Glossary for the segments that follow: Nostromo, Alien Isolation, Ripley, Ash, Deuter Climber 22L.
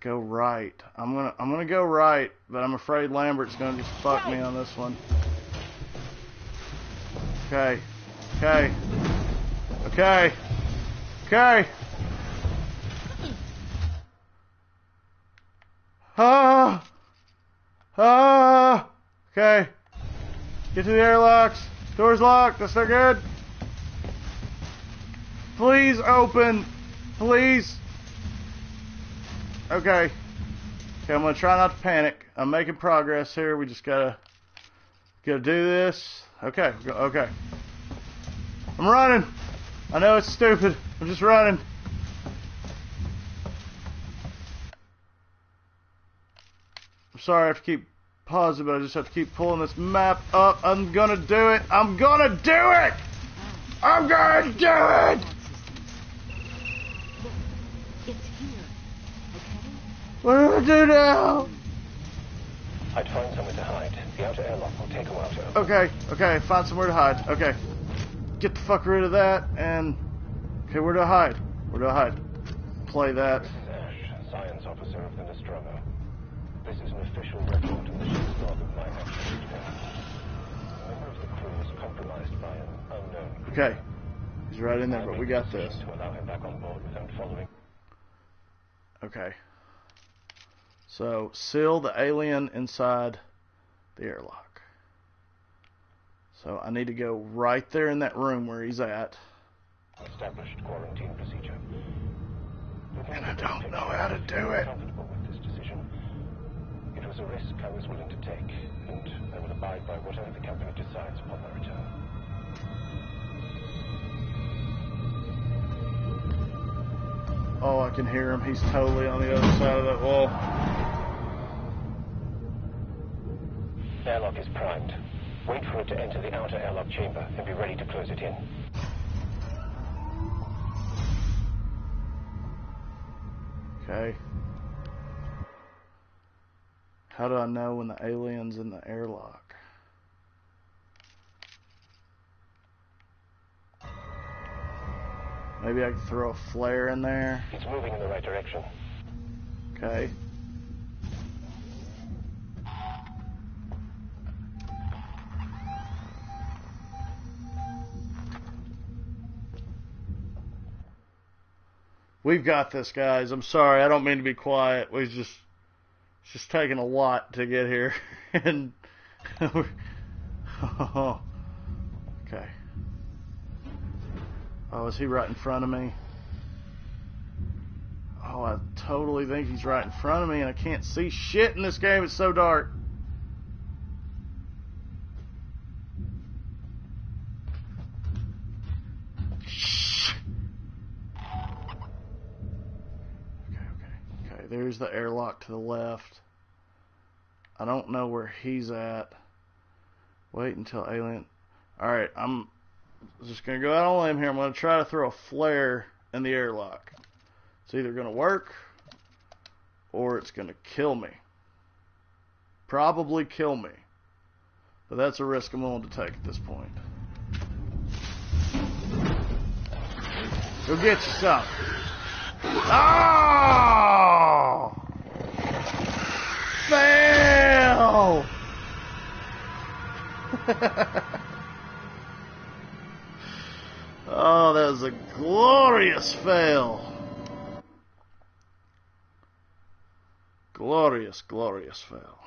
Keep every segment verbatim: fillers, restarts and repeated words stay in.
Go right. I'm gonna I'm gonna go right, but I'm afraid Lambert's gonna just fuck me on this one. Okay. Okay. Okay. Okay. Ah. Ah. Okay. Get to the airlocks. Door's locked. That's not good. Please open. Please. Okay. Okay, I'm gonna try not to panic. I'm making progress here. We just gotta gotta do this. Okay. Okay. I'm running. I know it's stupid. I'm just running. I'm sorry I have to keep pausing, but I just have to keep pulling this map up. I'm gonna do it. I'm gonna do it. I'm gonna do it. What do I do now? I'd find somewhere to hide. The outer airlock will take a while to open. Okay, okay, find somewhere to hide. Okay. Get the fuck rid of that, and... Okay, where do I hide? Where do I hide? Play that. This is Ash, science officer of the Nostromo. This is an official record in the ship's log of my action. A member of the crew was compromised by an unknown crew. Okay. He's right in there, but we got this. ...to allow him back on board without following... Okay. So, seal the alien inside the airlock. So, I need to go right there in that room where he's at. Established quarantine procedure. And I don't know how to do it. Comfortable with this decision. It was a risk I was willing to take, and I will abide by whatever the company decides upon my return. Oh, I can hear him. He's totally on the other side of that wall. Airlock is primed. Wait for it to enter the outer airlock chamber and be ready to close it in. Okay. How do I know when the alien's in the airlock? Maybe I can throw a flare in there. It's moving in the right direction. Okay. We've got this, guys. I'm sorry. I don't mean to be quiet. We just, it's just taking a lot to get here. And oh. Okay. Oh, is he right in front of me? Oh, I totally think he's right in front of me, and I can't see shit in this game. It's so dark. Shh. Okay, okay, okay. There's the airlock to the left. I don't know where he's at. Wait until alien. All right, I'm. I'm just going to go out on a limb here. I'm going to try to throw a flare in the airlock. It's either going to work or it's going to kill me. Probably kill me. But that's a risk I'm willing to take at this point. Go get you some. Oh! Fail! Oh, that was a glorious fail. Glorious, glorious fail.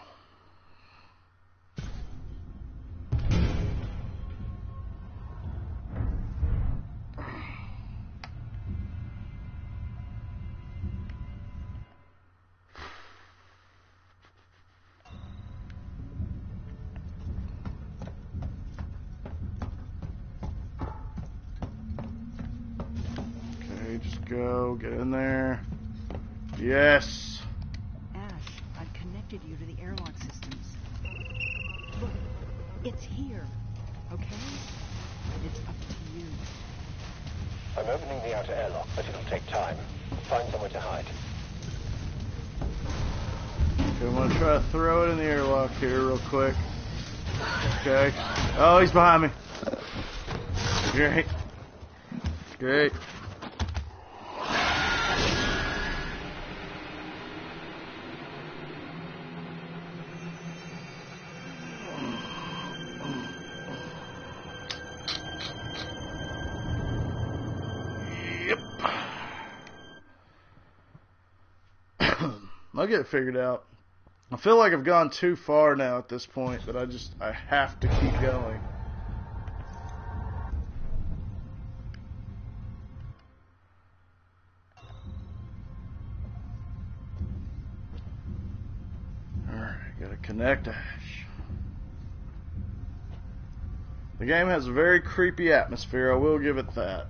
Go, get in there. Yes! Ash, I've connected you to the airlock systems. Look, it's here, okay? It's up to you. I'm opening the outer airlock, but it'll take time. Find somewhere to hide. Okay, I'm gonna try to throw it in the airlock here real quick. Okay. Oh, he's behind me. Great. Great. I'll get it figured out. I feel like I've gone too far now at this point, but I just, I have to keep going. Alright, gotta connect Ash. The game has a very creepy atmosphere, I will give it that.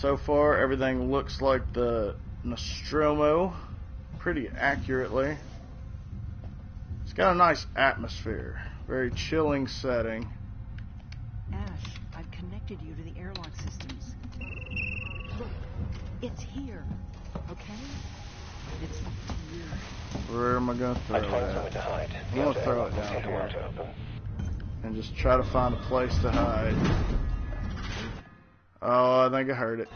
So far, everything looks like the Nostromo. Pretty accurately. It's got a nice atmosphere. Very chilling setting. Ash, I've connected you to the airlock systems. Look, it's here. Okay? It's up to you. Where am I going to throw it? I'm going to throw it down here. And just try to find a place to hide. Oh, I think I heard it.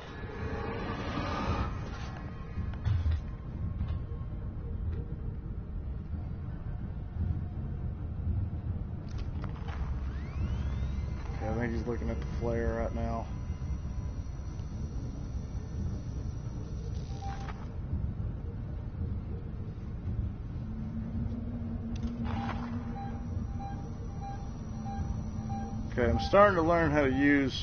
I think he's looking at the flare right now. Okay, I'm starting to learn how to use...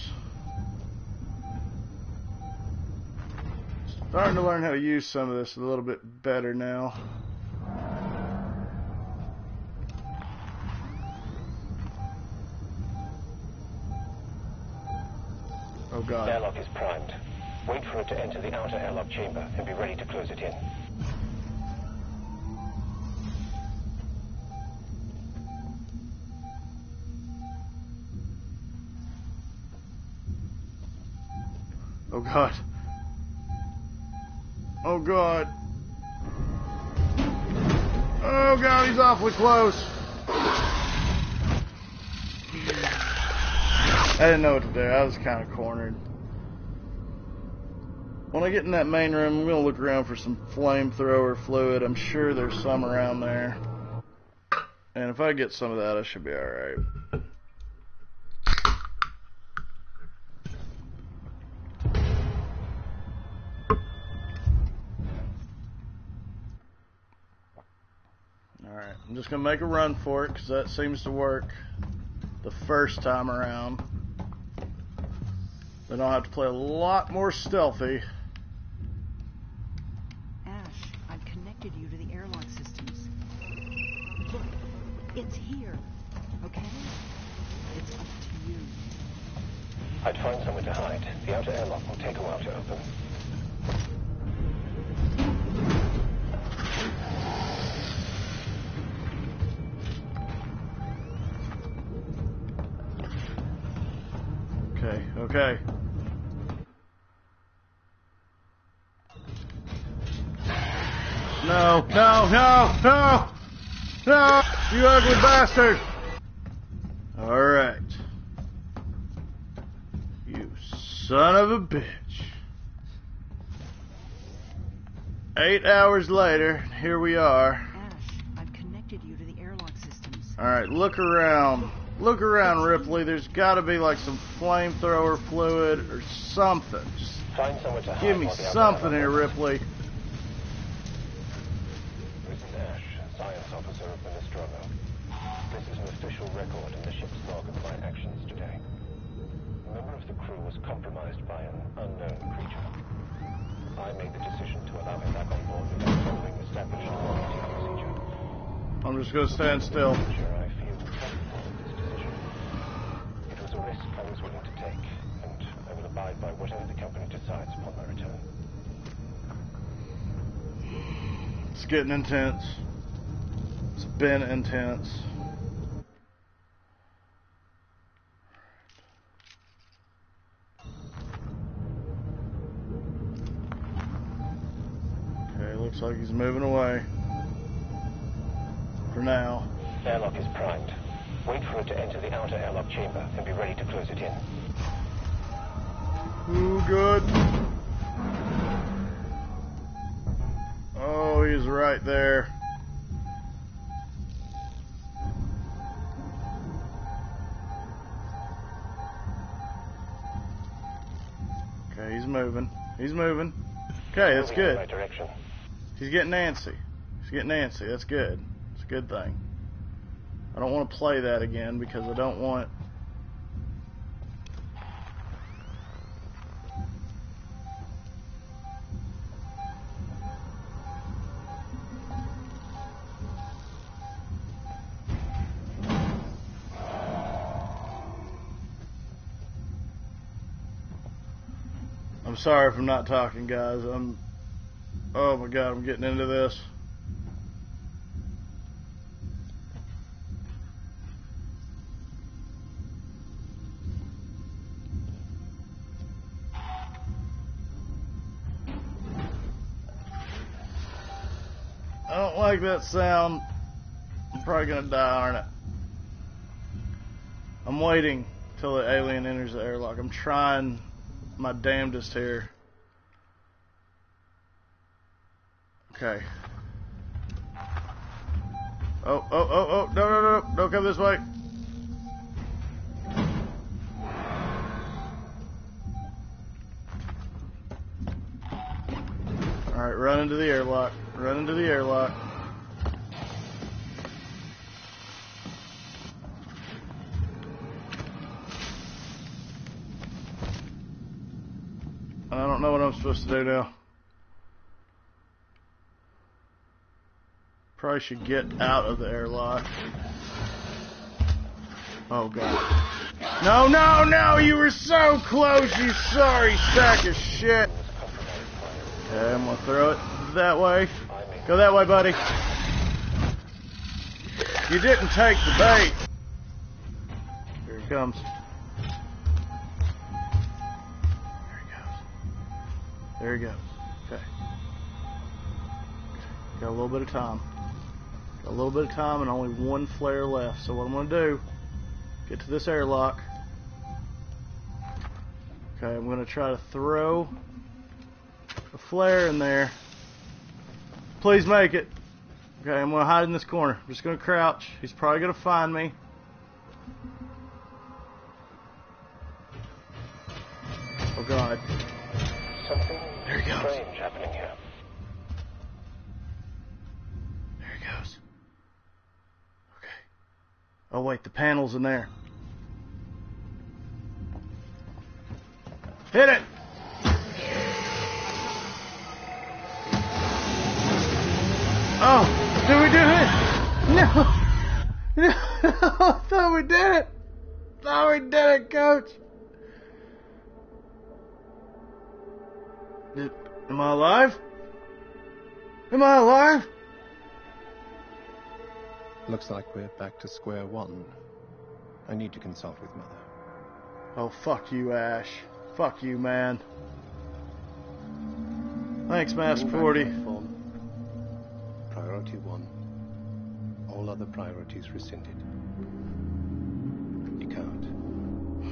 Starting to learn how to use some of this a little bit better now. Oh God. The airlock is primed. Wait for it to enter the outer airlock chamber and be ready to close it in. Oh God. Oh God. Oh God, he's awfully close. I didn't know what to do. I was kind of cornered. When I get in that main room, I'm going to look around for some flamethrower fluid. I'm sure there's some around there. And if I get some of that, I should be alright. Alright, I'm just going to make a run for it, because that seems to work the first time around. Then I'll have to play a lot more stealthy. Ash, I've connected you to the airlock systems. Look, it's here, okay? It's up to you. I'd find somewhere to hide. The outer airlock will take a while to open. Okay, okay. No, no, no, no! No! You ugly bastard! Alright. You son of a bitch. Eight hours later, here we are. Ash, I've connected you to the airlock systems. Alright, look around. Look around, Ripley. There's got to be like some flamethrower fluid or something. Just find somewhere to give me something here, Ripley. This is Ash, science officer of Nostromo. This is an official record in the ship's log of my actions today. A member of the crew was compromised by an unknown creature. I made the decision to allow him back on board without following established procedure. I'm just going to stand still. I was willing to take, and I will abide by whatever the company decides upon my return. It's getting intense. It's been intense. Okay, looks like he's moving away. For now. Airlock is primed. Wait for it to enter the outer airlock chamber and be ready to close it in. Ooh, good. Oh, he's right there. Okay, he's moving. He's moving. Okay, that's good. He's getting antsy. He's getting antsy. That's good. It's a good thing. I don't want to play that again because I don't want... I'm sorry if I'm not talking, guys. I'm... Oh my god, I'm getting into this. I don't like that sound. I'm probably gonna die, aren't I? I'm waiting till the alien enters the airlock. I'm trying my damnedest here. Okay. Oh, oh, oh, oh, no, no, no, no, don't come this way. Alright, run into the airlock. Run into the airlock. I don't know what I'm supposed to do now. Probably should get out of the airlock. Oh god. No, no, no! You were so close, you sorry sack of shit! Okay, I'm gonna throw it that way. Go that way, buddy. You didn't take the bait. Here it comes. There he goes. There he goes. Okay. Got a little bit of time. Got a little bit of time and only one flare left. So what I'm going to do, get to this airlock. Okay, I'm going to try to throw a flare in there. Please make it. Okay, I'm going to hide in this corner. I'm just going to crouch. He's probably going to find me. Oh, God. Something there he goes. Strange happening here. There he goes. Okay. Oh, wait. The panel's in there. Hit it! Oh, did we do it? No, no, I thought we did it. I thought we did it, Coach. Did, am I alive? Am I alive? Looks like we're back to square one. I need to consult with Mother. Oh, fuck you, Ash. Fuck you, man. Thanks, Master Forty. Priority one. All other priorities rescinded. You can't.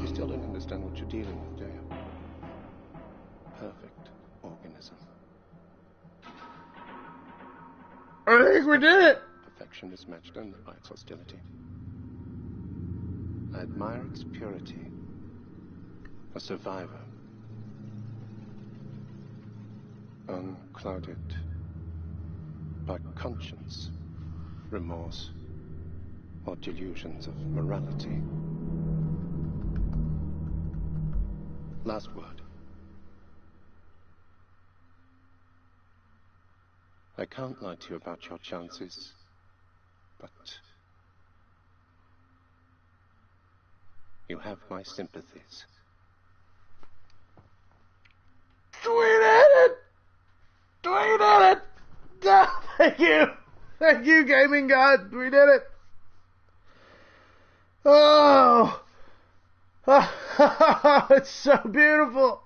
You still don't understand what you're dealing with, do you? Perfect organism. I think we did it! Perfection is matched only by its hostility. I admire its purity. A survivor. Unclouded. By conscience, remorse, or delusions of morality. Last word. I can't lie to you about your chances, but you have my sympathies. Tweet at it! Tweet at it! Oh, thank you, thank you, gaming god. We did it. Oh, oh it's so beautiful.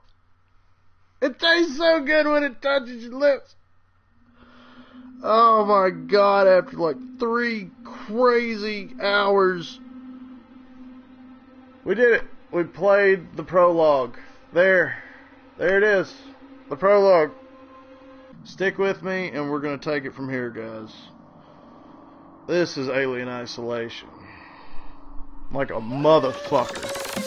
It tastes so good when it touches your lips. Oh my god! After like three crazy hours, we did it. We played the prologue. There, there it is. The prologue. Stick with me, and we're going to take it from here, guys. This is Alien Isolation. Like a motherfucker.